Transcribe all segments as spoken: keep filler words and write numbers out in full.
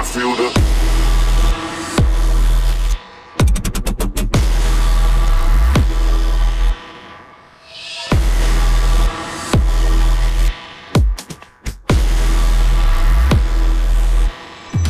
I feel the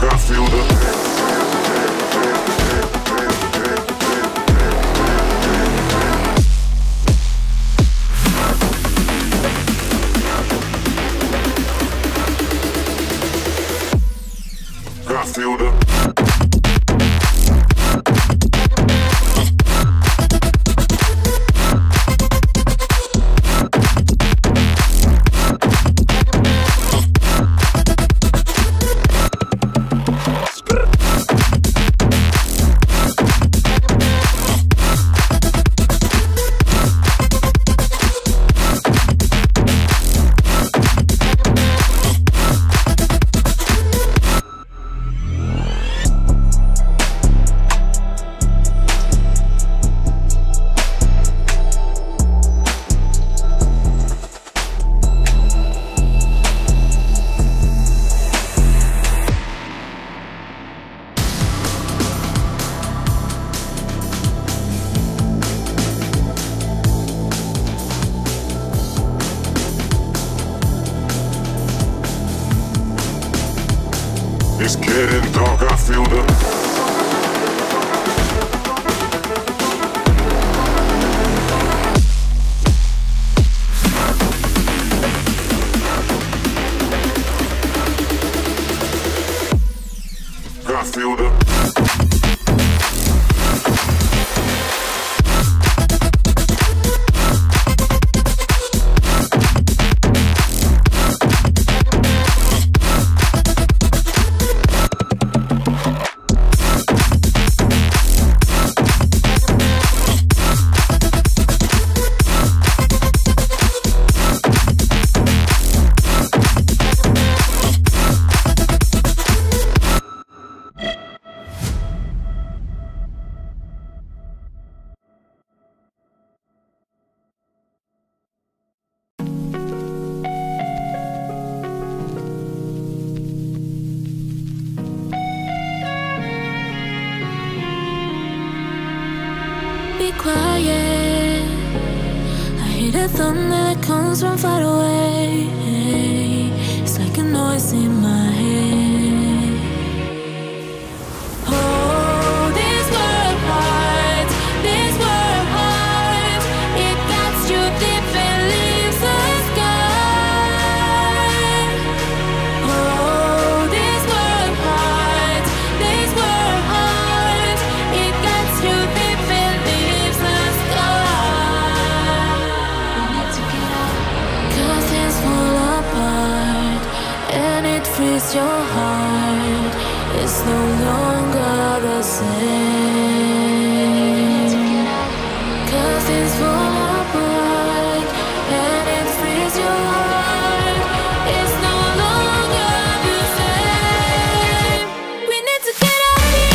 I feel the It's getting dark, I feel the quiet. I hear the thunder that comes from far away. It's like a noise in my head. Oh, this world hurts, this world hurts. It cuts you deep and leaves the sky. Oh, this world hurts, this world hurts. It cuts you deep and leaves your heart. It's no longer the same, 'cause it's full apart and it frees your heart. It's no longer the same. We need to get out of here.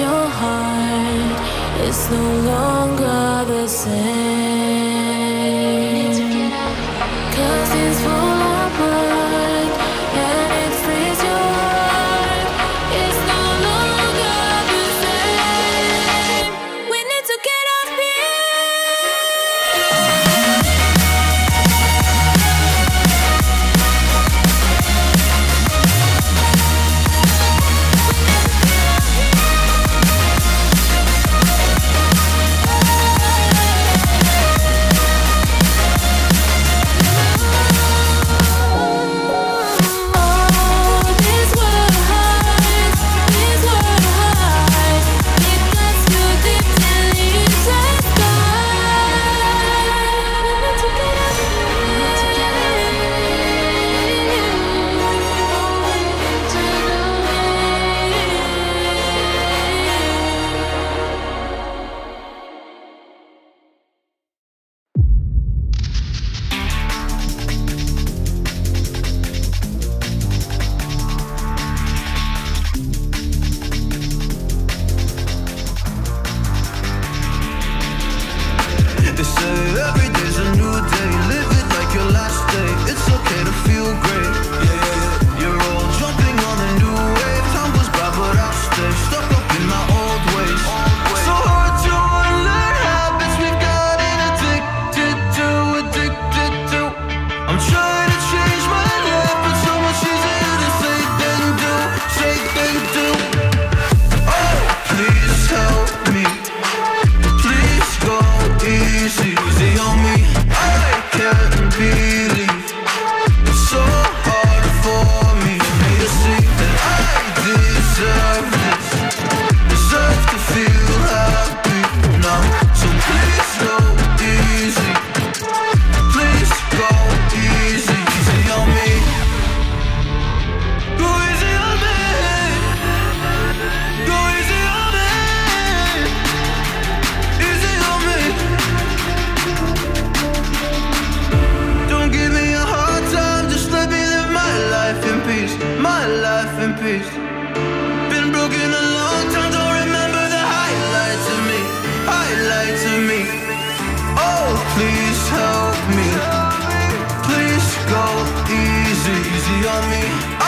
lost your heart, it's no longer the same. Cause it's full of blood and it frees your heart, it's no longer the same. We need to get out here. Please help me, please go easy, easy on me.